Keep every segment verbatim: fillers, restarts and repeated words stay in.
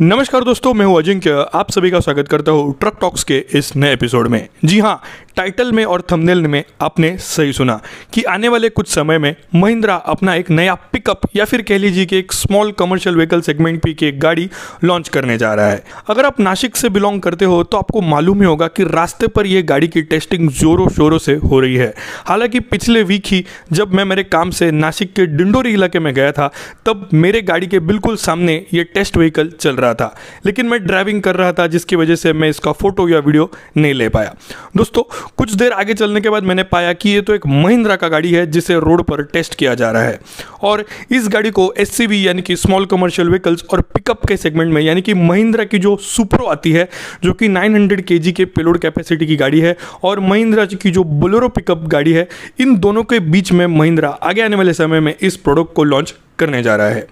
नमस्कार दोस्तों, मैं हूं अजिंक्य। आप सभी का स्वागत करता हूं ट्रक टॉक्स के इस नए एपिसोड में। जी हां, टाइटल में और थंबनेल में आपने सही सुना कि आने वाले कुछ समय में महिंद्रा अपना एक नया पिकअप या फिर कह लीजिए कि एक स्मॉल कमर्शियल व्हीकल सेगमेंट पी की एक गाड़ी लॉन्च करने जा रहा है। अगर आप नासिक से बिलोंग करते हो तो आपको मालूम ही होगा कि रास्ते पर यह गाड़ी की टेस्टिंग जोरों शोरों से हो रही है। हालांकि पिछले वीक ही जब मैं मेरे काम से नासिक के डिंडोरी इलाके में गया था तब मेरे गाड़ी के बिल्कुल सामने ये टेस्ट व्हीकल चल रहा था, लेकिन मैं ड्राइविंग कर रहा था जिसकी वजह से मैं इसका फोटो या वीडियो नहीं ले पाया। दोस्तों, कुछ देर आगे चलने के बाद मैंने पाया कि ये तो एक महिंद्रा का गाड़ी है जिसे रोड पर टेस्ट किया जा रहा है और इस गाड़ी को एससीवी यानी कि स्मॉल कमर्शियल व्हीकल्स और पिकअप के सेगमेंट में यानी कि महिंद्रा की जो सुप्रो आती है जो कि नौ सौ केजी के पेलोड कैपेसिटी की गाड़ी है और महिंद्रा की जो बोलेरो पिकअप गाड़ी है, इन दोनों के बीच में महिंद्रा आगे आने वाले समय में इस प्रोडक्ट को लॉन्च करने जा रहा है।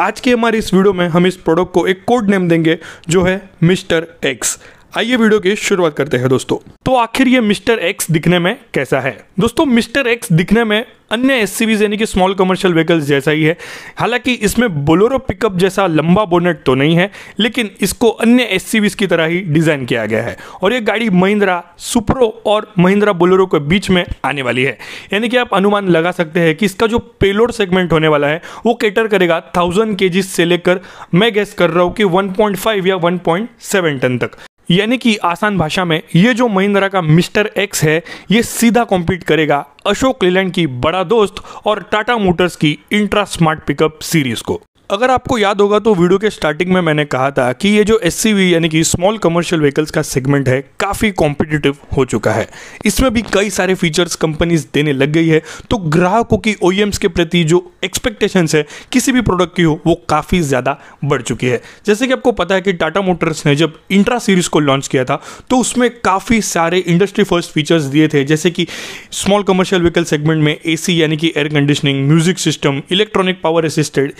आज के हमारे इस वीडियो में हम इस प्रोडक्ट को एक कोड नेम देंगे जो है मिस्टर एक्स। आइए वीडियो की शुरुआत करते हैं दोस्तों। तो आखिर ये मिस्टर एक्स दिखने में कैसा है? दोस्तों, मिस्टर एक्स दिखने में अन्य एससीवीज यानी कि स्मॉल कमर्शियल व्हीकल्स जैसा ही है। हालांकि इसमें बोलेरो पिकअप जैसा लंबा बोनेट तो नहीं है, लेकिन इसको अन्य एससीवीज की तरह ही डिज़ाइन किया गया है और ये गाड़ी महिंद्रा सुप्रो और महिंद्रा बोलेरो के बीच में आने वाली है। यानी कि आप अनुमान लगा सकते हैं कि इसका जो पेलोड सेगमेंट होने वाला है वो कैटर करेगा थाउजेंड के जी से लेकर, मैं गेस कर रहा हूँ कि वन पॉइंट फाइव या वन पॉइंट सेवन टन तक। यानी कि आसान भाषा में ये जो महिंद्रा का मिस्टर एक्स है ये सीधा कॉम्पीट करेगा अशोक लेलैंड की बड़ा दोस्त और टाटा मोटर्स की इंट्रा स्मार्ट पिकअप सीरीज को। अगर आपको याद होगा तो वीडियो के स्टार्टिंग में मैंने कहा था कि ये जो एससीवी यानी कि स्मॉल कमर्शियल व्हीकल्स का सेगमेंट है काफ़ी कॉम्पिटिटिव हो चुका है। इसमें भी कई सारे फीचर्स कंपनीज देने लग गई है, तो ग्राहकों की ओईएम्स के प्रति जो एक्सपेक्टेशंस है किसी भी प्रोडक्ट की हो वो काफ़ी ज़्यादा बढ़ चुकी है। जैसे कि आपको पता है कि टाटा मोटर्स ने जब इंट्रा सीरीज़ को लॉन्च किया था तो उसमें काफ़ी सारे इंडस्ट्री फर्स्ट फीचर्स दिए थे, जैसे कि स्मॉल कमर्शियल व्हीकल सेगमेंट में एसी यानी कि air conditioning, music system, electronic power assisted,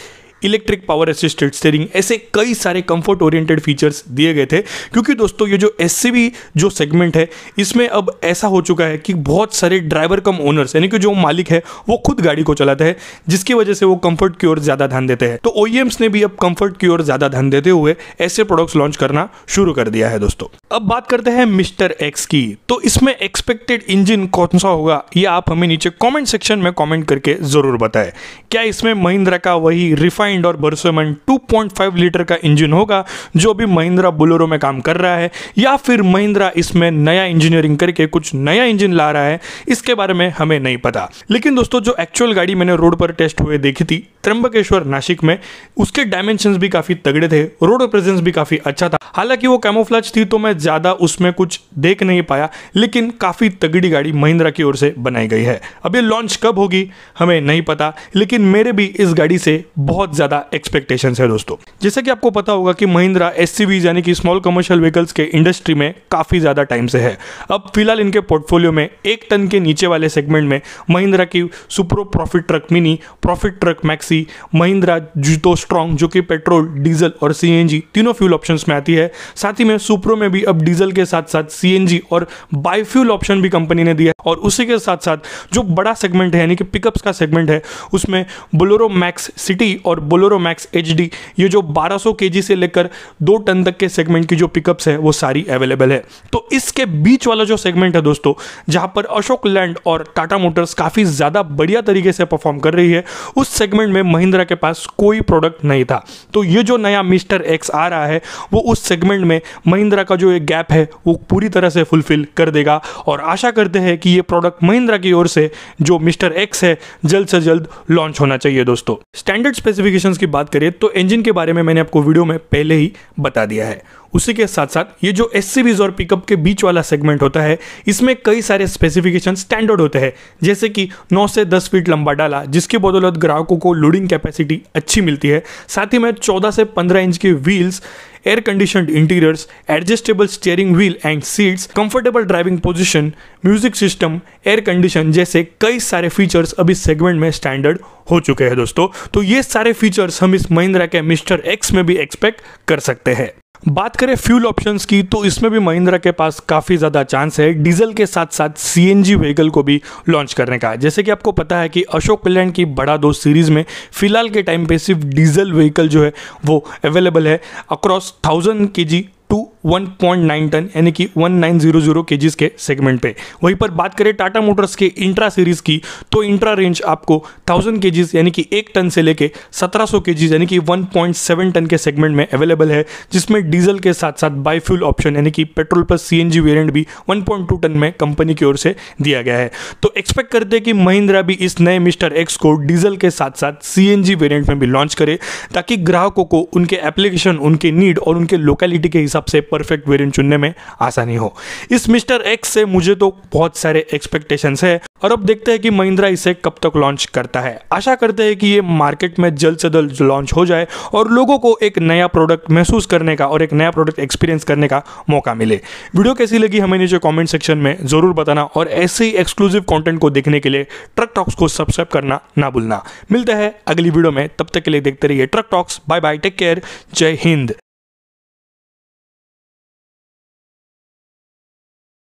electric power assisted steering, ऐसे कई सारे कंफर्ट ओरिएंटेड फीचर्स दिए गए थे। क्योंकि दोस्तों ये जो एससीवी जो सेगमेंट है इसमें अब ऐसा हो चुका है कि बहुत सारे ड्राइवर कम ओनर्स यानी कि जो मालिक है वो खुद गाड़ी को चलाते हैं, जिसकी वजह से वो कंफर्ट की ओर ज़्यादा ध्यान देते हैं। तो ओईएम्स ने भी अब कंफर्ट की ओर ज़्यादा ध्यान देते हुए ऐसे प्रोडक्ट्स लॉन्च करना शुरू कर दिया है। दोस्तों, अब बात करते हैं मिस्टर एक्स की। तो इसमें एक्सपेक्टेड इंजन कौन सा होगा ये आप हमें नीचे कॉमेंट सेक्शन में कॉमेंट करके ज़रूर बताएं। क्या इसमें महिंद्रा का वही रिफाइंड और भरोसेमंद टू पॉइंट फाइव लीटर का इंजन होगा जो भी महिंद्रा बोलेरो में काम कर रहा है, या फिर महिंद्रा इसमें नया इंजीनियरिंग करके कुछ नया इंजन ला रहा है, इसके बारे में हमें नहीं पता। लेकिन दोस्तों, जो एक्चुअल गाड़ी मैंने रोड पर टेस्ट हुए देखी थी त्र्यंबकेश्वर नासिक में, उसके डायमेंशंस भी काफी तगड़े थे, रोड प्रेजेंस भी काफी अच्छा था। हालांकि वो कैमोफ्लेज थी तो मैं ज्यादा उसमें कुछ देख नहीं पाया, लेकिन काफी तगड़ी गाड़ी महिंद्रा की ओर से बनाई गई है। अब ये लॉन्च कब होगी हमें नहीं पता, लेकिन मेरे भी इस गाड़ी से बहुत ज्यादा एक्सपेक्टेशंस है। दोस्तों, जैसे कि आपको पता होगा कि महिंद्रा एससीवीज यानी कि स्मॉल कमर्शियल व्हीकल्स के इंडस्ट्री में काफी ज्यादा टाइम से है। अब फिलहाल इनके पोर्टफोलियो में एक टन के नीचे वाले सेगमेंट में महिंद्रा की Supro, profit truck mini, profit truck max, Mahindra Jeeto strong जो कि पेट्रोल, डीजल और सीएनजी तीनों फ्यूल ऑप्शंस में आती है। साथ ही में सुप्रो में भी अब डीजल के साथ साथ सीएनजी और बाईफ्यूल ऑप्शन भी कंपनी ने दिया है। और उसी के साथ साथ जो बड़ा सेगमेंट है यानी कि पिकअप्स का सेगमेंट है उसमें बोलेरो मैक्स सिटी और बोलेरो मैक्स एचडी, ये जो बारह सौ केजी से लेकर दो टन तक के सेगमेंट की जो पिकअप्स है वो सारी अवेलेबल है। तो इसके बीच वाला जो सेगमेंट है दोस्तों, जहां पर अशोक लेलैंड और टाटा मोटर्स काफी ज्यादा बढ़िया तरीके से परफॉर्म कर रही है, उस सेगमेंट में महिंद्रा के पास कोई प्रोडक्ट नहीं था। तो ये जो नया मिस्टर एक्स आ रहा है वो उस सेगमेंट में महिंद्रा का जो ये गैप है वो पूरी तरह से फुलफिल कर देगा। और आशा करते हैं कि ये प्रोडक्ट महिंद्रा की ओर से जो मिस्टर एक्स है जल्द से जल्द लॉन्च होना चाहिए। दोस्तों, स्टैंडर्ड स्पेसिफिकेशंस की बात करें तो इंजन के बारे में मैंने आपको वीडियो में पहले ही बता दिया है। उसी के साथ साथ ये जो एससीवीज और पिकअप के बीच वाला सेगमेंट होता है इसमें कई सारे स्पेसिफिकेशन स्टैंडर्ड होते हैं, जैसे कि नौ से दस फीट लंबा डाला जिसकी बदौलत ग्राहकों को लोडिंग कैपेसिटी अच्छी मिलती है। साथ ही में चौदह से पंद्रह इंच के wheels, air conditioned interiors, adjustable steering wheel and seats, comfortable driving position, music system, air condition जैसे कई सारे फीचर्स अब इस सेगमेंट में स्टैंडर्ड हो चुके हैं। दोस्तों, तो ये सारे फीचर्स हम इस महिंद्रा के मिस्टर एक्स में भी एक्सपेक्ट कर सकते हैं। बात करें फ्यूल ऑप्शंस की तो इसमें भी महिंद्रा के पास काफ़ी ज़्यादा चांस है डीजल के साथ साथ सीएनजी व्हीकल को भी लॉन्च करने का। जैसे कि आपको पता है कि अशोक लेलैंड की बड़ा दोस्त सीरीज़ में फिलहाल के टाइम पे सिर्फ डीजल व्हीकल जो है वो अवेलेबल है across thousand K G to one point nine ton यानी कि उन्नीस सौ केजीज के सेगमेंट पे। वहीं पर बात करें टाटा मोटर्स के इंट्रा सीरीज की तो इंट्रा रेंज आपको वन थाउजेंड केजीज यानी कि एक टन से लेके सत्रह सौ केजीज यानी कि वन पॉइंट सेवन टन के सेगमेंट में अवेलेबल है, जिसमें डीजल के साथ साथ बाईफ्यूल ऑप्शन यानी कि पेट्रोल प्लस सीएनजी वेरिएंट भी वन पॉइंट टू टन में कंपनी की ओर से दिया गया है। तो एक्सपेक्ट करते हैं कि महिंद्रा भी इस नए मिस्टर एक्स को डीजल के साथ साथ सीएनजी वेरिएंट में भी लॉन्च करे ताकि ग्राहकों को उनके एप्लीकेशन, उनके नीड और उनके लोकेलिटी के हिसाब से परफेक्ट वेरिएंट चुनने में आसानी हो। इस मिस्टर एक्स से मुझे तो बहुत सारे एक्सपेक्टेशंस है और अब देखते हैं कि महिंद्रा इसे कब तक लॉन्च करता है। आशा करते हैं कि ये मार्केट में जल्द से जल्द लॉन्च हो जाए और लोगों को एक नया प्रोडक्ट महसूस करने का और एक नया प्रोडक्ट एक्सपीरियंस करने का मौका मिले। वीडियो कैसी लगी हमें नीचे कॉमेंट सेक्शन में जरूर बताना और ऐसे ही एक्सक्लूसिव कॉन्टेंट को देखने के लिए ट्रक टॉक्स को सब्सक्राइब करना ना भूलना। मिलते हैं अगली वीडियो में, तब तक के लिए देखते रहिए truck talks. Bye bye, take care, जय हिंद।